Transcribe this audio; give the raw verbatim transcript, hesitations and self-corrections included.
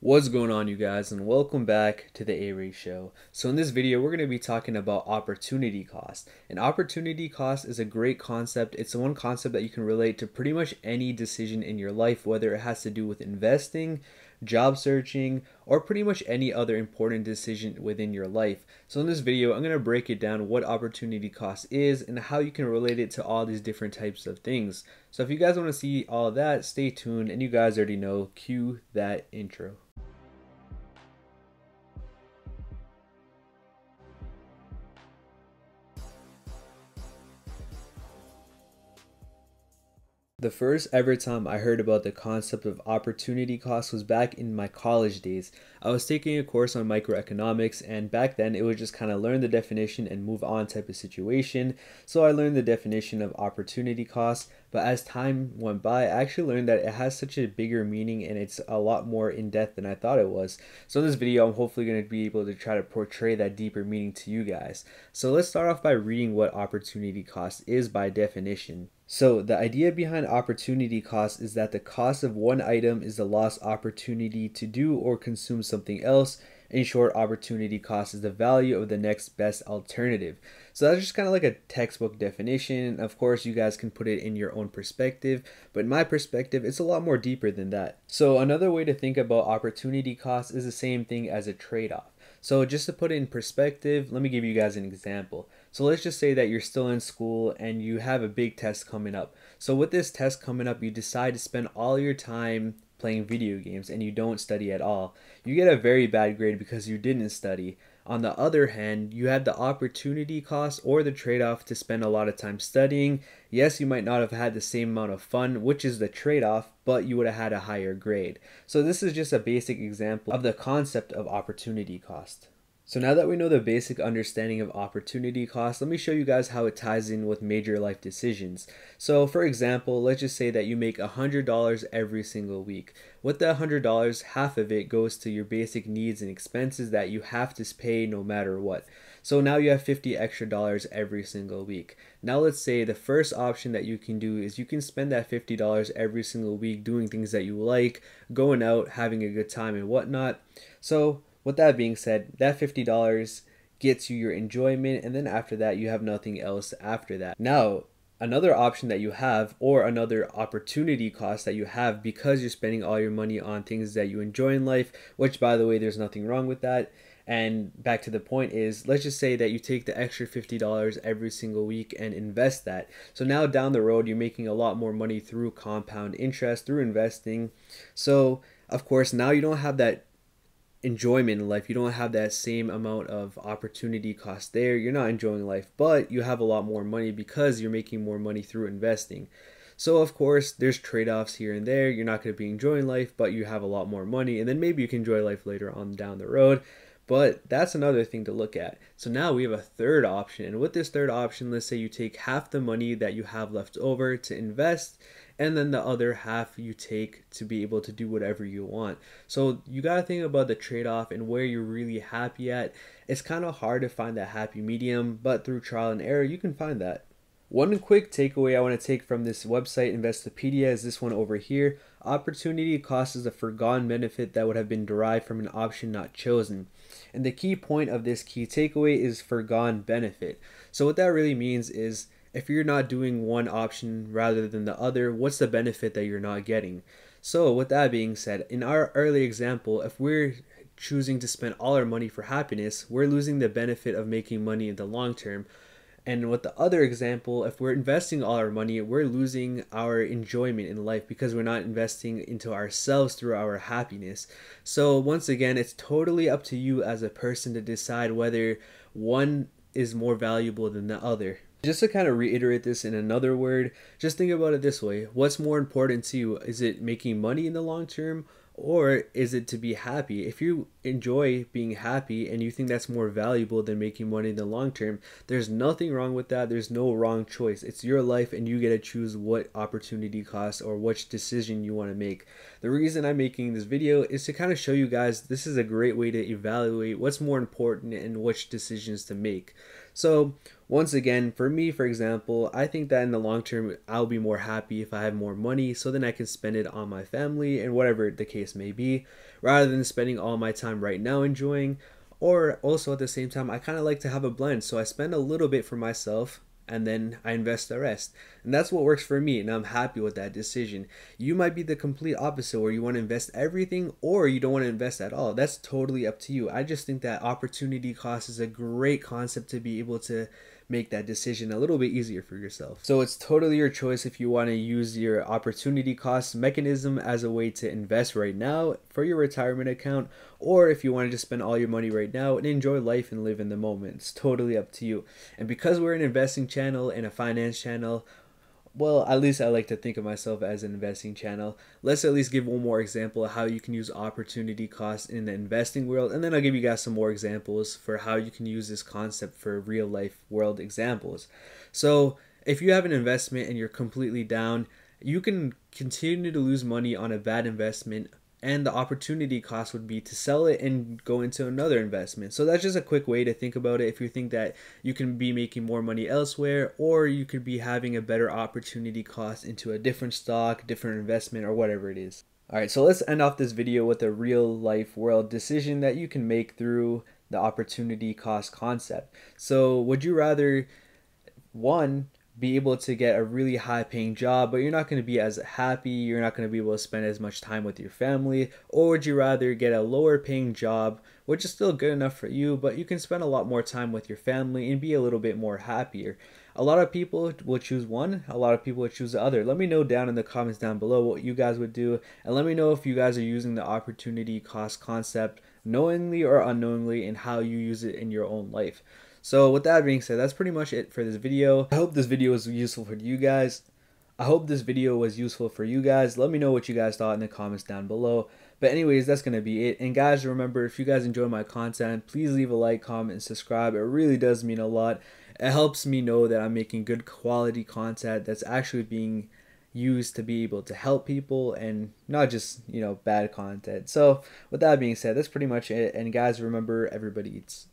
What's going on, you guys, and welcome back to the Aray Show. So in this video, we're going to be talking about opportunity cost. And opportunity cost is a great concept. It's one concept that you can relate to pretty much any decision in your life, whether it has to do with investing, job searching, or pretty much any other important decision within your life. So in this video, I'm going to break it down what opportunity cost is and how you can relate it to all these different types of things. So if you guys want to see all of that, stay tuned, and you guys already know, cue that intro. The first ever time I heard about the concept of opportunity cost was back in my college days. I was taking a course on microeconomics, and back then it was just kind of learn the definition and move on type of situation. So I learned the definition of opportunity cost, but as time went by, I actually learned that it has such a bigger meaning and it's a lot more in depth than I thought it was. So in this video, I'm hopefully going to be able to try to portray that deeper meaning to you guys. So let's start off by reading what opportunity cost is by definition. So the idea behind opportunity cost is that the cost of one item is the lost opportunity to do or consume something else. In short, opportunity cost is the value of the next best alternative. So that's just kind of like a textbook definition. Of course, you guys can put it in your own perspective, but in my perspective, it's a lot more deeper than that. So another way to think about opportunity cost is the same thing as a trade-off. So just to put it in perspective, let me give you guys an example. So let's just say that you're still in school and you have a big test coming up. So with this test coming up, you decide to spend all your time playing video games and you don't study at all. You get a very bad grade because you didn't study. On the other hand, you had the opportunity cost or the trade-off to spend a lot of time studying. Yes, you might not have had the same amount of fun, which is the trade-off, but you would have had a higher grade. So this is just a basic example of the concept of opportunity cost. So now that we know the basic understanding of opportunity cost, let me show you guys how it ties in with major life decisions. So for example, let's just say that you make one hundred dollars every single week. With that one hundred dollars, half of it goes to your basic needs and expenses that you have to pay no matter what. So now you have fifty extra dollars every single week. Now let's say the first option that you can do is you can spend that fifty dollars every single week doing things that you like, going out, having a good time and whatnot. So with that being said, that fifty dollars gets you your enjoyment, and then after that, you have nothing else after that. Now, another option that you have, or another opportunity cost that you have because you're spending all your money on things that you enjoy in life, which, by the way, there's nothing wrong with that. And back to the point is, let's just say that you take the extra fifty dollars every single week and invest that. So now down the road, you're making a lot more money through compound interest, through investing. So, of course, now you don't have that enjoyment in life. You don't have that same amount of opportunity cost there. You're not enjoying life, but you have a lot more money because you're making more money through investing. So of course, there's trade-offs here and there. You're not going to be enjoying life, but you have a lot more money, and then maybe you can enjoy life later on down the road. But that's another thing to look at. So now we have a third option, and with this third option, let's say you take half the money that you have left over to invest, and then the other half you take to be able to do whatever you want. So you gotta think about the trade-off and where you're really happy at. It's kind of hard to find that happy medium, but through trial and error, you can find that. One quick takeaway I want to take from this website, Investopedia, is this one over here. Opportunity cost is a forgone benefit that would have been derived from an option not chosen. And the key point of this key takeaway is forgone benefit. So what that really means is, if you're not doing one option rather than the other, what's the benefit that you're not getting? So with that being said, in our early example, if we're choosing to spend all our money for happiness, we're losing the benefit of making money in the long term. And with the other example, if we're investing all our money, we're losing our enjoyment in life because we're not investing into ourselves through our happiness. So once again, it's totally up to you as a person to decide whether one is more valuable than the other. Just to kind of reiterate this in another word, just think about it this way. What's more important to you? Is it making money in the long term, or is it to be happy? If you enjoy being happy and you think that's more valuable than making money in the long term, there's nothing wrong with that. There's no wrong choice. It's your life, and you get to choose what opportunity costs or which decision you want to make. The reason I'm making this video is to kind of show you guys this is a great way to evaluate what's more important and which decisions to make. So once again, for me, for example, I think that in the long term, I'll be more happy if I have more money, so then I can spend it on my family and whatever the case may be, rather than spending all my time right now enjoying. Or also at the same time, I kind of like to have a blend. So I spend a little bit for myself and then I invest the rest. And that's what works for me, and I'm happy with that decision. You might be the complete opposite, where you want to invest everything or you don't want to invest at all. That's totally up to you. I just think that opportunity cost is a great concept to be able to make that decision a little bit easier for yourself. So it's totally your choice if you want to use your opportunity cost mechanism as a way to invest right now for your retirement account, or if you want to just spend all your money right now and enjoy life and live in the moment. It's totally up to you. And because we're an investing channel and a finance channel, well, at least I like to think of myself as an investing channel. Let's at least give one more example of how you can use opportunity cost in the investing world, and then I'll give you guys some more examples for how you can use this concept for real life world examples. So if you have an investment and you're completely down, you can continue to lose money on a bad investment, and the opportunity cost would be to sell it and go into another investment. So that's just a quick way to think about it if you think that you can be making more money elsewhere, or you could be having a better opportunity cost into a different stock, different investment, or whatever it is. All right, so let's end off this video with a real life world decision that you can make through the opportunity cost concept. So would you rather, one, be able to get a really high paying job, but you're not going to be as happy, you're not going to be able to spend as much time with your family? Or would you rather get a lower paying job, which is still good enough for you, but you can spend a lot more time with your family and be a little bit more happier? A lot of people will choose one, a lot of people will choose the other. Let me know down in the comments down below what you guys would do, and let me know if you guys are using the opportunity cost concept knowingly or unknowingly and how you use it in your own life. So with that being said, that's pretty much it for this video. I hope this video was useful for you guys. I hope this video was useful for you guys. Let me know what you guys thought in the comments down below. But anyways, that's going to be it. And guys, remember, if you guys enjoy my content, please leave a like, comment, and subscribe. It really does mean a lot. It helps me know that I'm making good quality content that's actually being used to be able to help people, and not just, you know, bad content. So with that being said, that's pretty much it. And guys, remember, everybody eats.